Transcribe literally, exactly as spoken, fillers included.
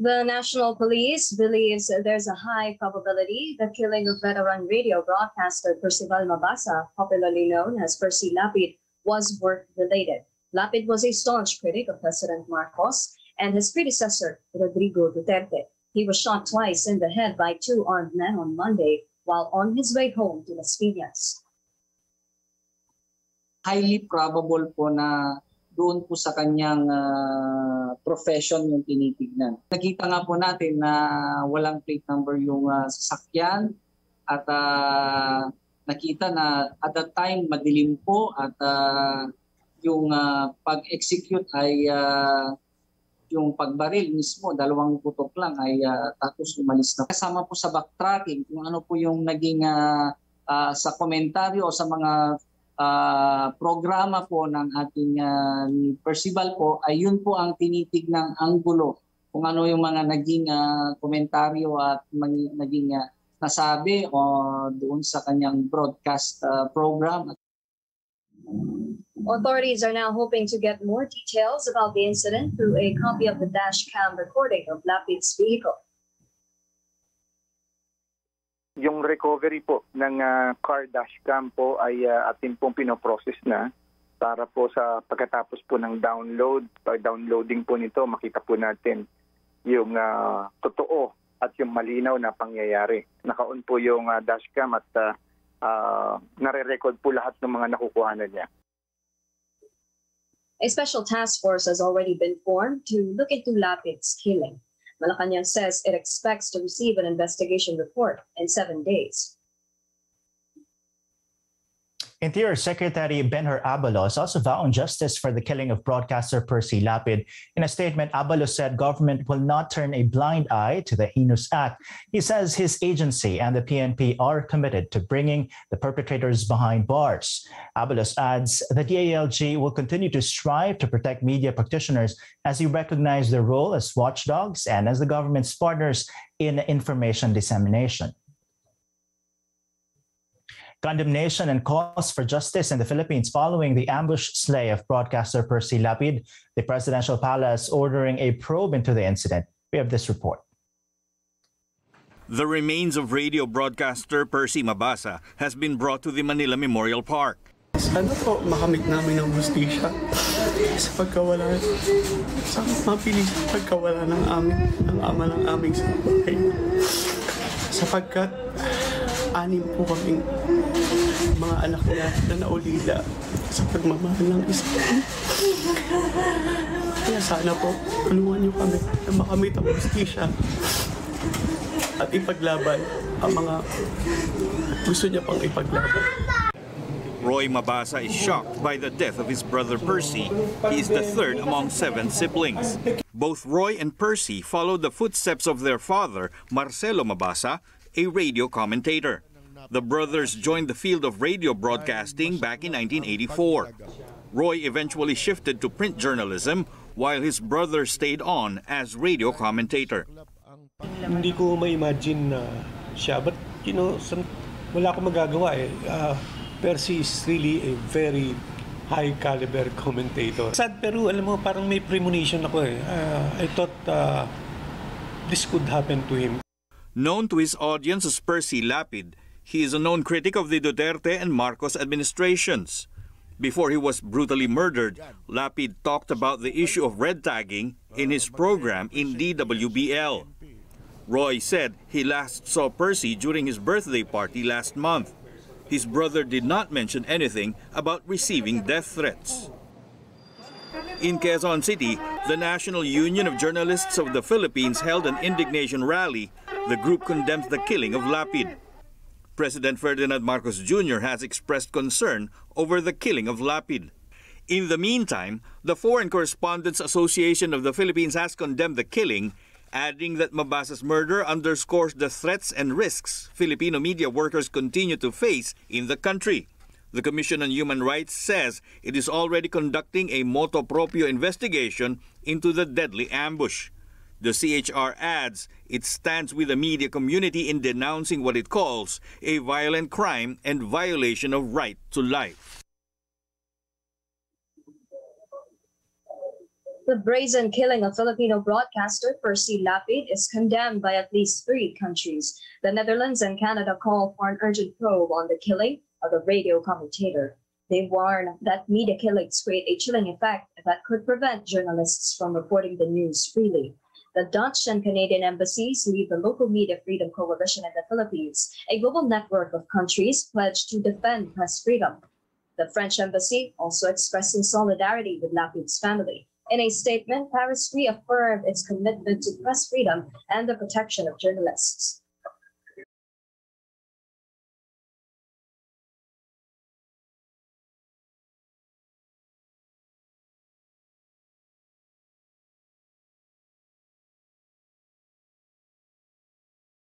The National Police believes there's a high probability the killing of veteran radio broadcaster Percival Mabasa, popularly known as Percy Lapid, was work-related. Lapid was a staunch critic of President Marcos and his predecessor, Rodrigo Duterte. He was shot twice in the head by two armed men on Monday while on his way home to Las Piñas. Highly probable po na doon po sa kanyang uh, profession yung tinitignan. Nakita nga po natin na walang plate number yung uh, sasakyan at uh, nakita na at that time madilim po at uh, yung uh, pag-execute ay uh, yung pagbaril mismo, dalawang putok lang ay uh, tapos umalis na. Kasama po sa backtracking kung ano po yung naging uh, uh, sa komentaryo o sa mga Uh, programa po ng ating uh, Percival po ay yun po ang tinitignan ng anggulo kung ano yung mga naging uh, komentaryo at naging uh, nasabi o doon sa kanyang broadcast uh, program. Authorities are now hoping to get more details about the incident through a copy of the dash cam recording of Lapid's vehicle. Yung recovery po ng uh, car dash cam po ay uh, atin pong pinoprocess na para po sa pagkatapos po ng download, pag-downloading po nito, makita po natin yung uh, totoo at yung malinaw na pangyayari. Naka-on po yung uh, dash cam at uh, uh, nare-record po lahat ng mga nakukuhanan niya. A special task force has already been formed to look into Lapid's killing. Malacañang says it expects to receive an investigation report in seven days. Interior Secretary Benhur Abalos also vowed on justice for the killing of broadcaster Percy Lapid. In a statement, Abalos said government will not turn a blind eye to the heinous act. He says his agency and the P N P are committed to bringing the perpetrators behind bars. Abalos adds that the D A L G will continue to strive to protect media practitioners as he recognizes their role as watchdogs and as the government's partners in information dissemination. Condemnation and calls for justice in the Philippines following the ambush slay of broadcaster Percy Lapid, the presidential palace ordering a probe into the incident. We have this report. The remains of radio broadcaster Percy Mabasa has been brought to the Manila Memorial Park. Sana po makamit namin ang justisya sa pagkawala. Sana mapilis sa pagkawala ng amin, ng ama ng aming sa buhay. Sapagkat anim po kaming mga anak na na naulila sa pagmamahal ng Islam. Kaya sana po, tulungan niyo kami na makamit ang justisya at ipaglaban ang mga gusto niya pang ipaglaban. Roy Mabasa is shocked by the death of his brother Percy. He is the third among seven siblings. Both Roy and Percy followed the footsteps of their father, Marcelo Mabasa, a radio commentator. The brothers joined the field of radio broadcasting back in nineteen eighty-four. Roy eventually shifted to print journalism while his brother stayed on as radio commentator. Hindi ko ma-imagine na siya, but you know, some, wala akong magagawa eh. Uh, Percy is really a very high caliber commentator. Sad pero alam mo parang may premonition ako eh. Uh, I thought uh, this could happen to him. Known to his audience as Percy Lapid, he is a known critic of the Duterte and Marcos administrations. Before he was brutally murdered, Lapid talked about the issue of red tagging in his program in D W B L. Roy said he last saw Percy during his birthday party last month. His brother did not mention anything about receiving death threats. In Quezon City, the National Union of Journalists of the Philippines held an indignation rally. The group condemns the killing of Lapid. President Ferdinand Marcos Junior has expressed concern over the killing of Lapid. In the meantime, the Foreign Correspondents Association of the Philippines has condemned the killing, adding that Mabasa's murder underscores the threats and risks Filipino media workers continue to face in the country. The Commission on Human Rights says it is already conducting a motu proprio investigation into the deadly ambush. The C H R adds it stands with the media community in denouncing what it calls a violent crime and violation of right to life. The brazen killing of Filipino broadcaster Percy Lapid is condemned by at least three countries. The Netherlands and Canada call for an urgent probe on the killing of the radio commentator. They warn that media killings create a chilling effect that could prevent journalists from reporting the news freely. The Dutch and Canadian embassies lead the Local Media Freedom Coalition in the Philippines, a global network of countries pledged to defend press freedom. The French embassy also expressing solidarity with Lapid's family. In a statement, Paris reaffirmed its commitment to press freedom and the protection of journalists.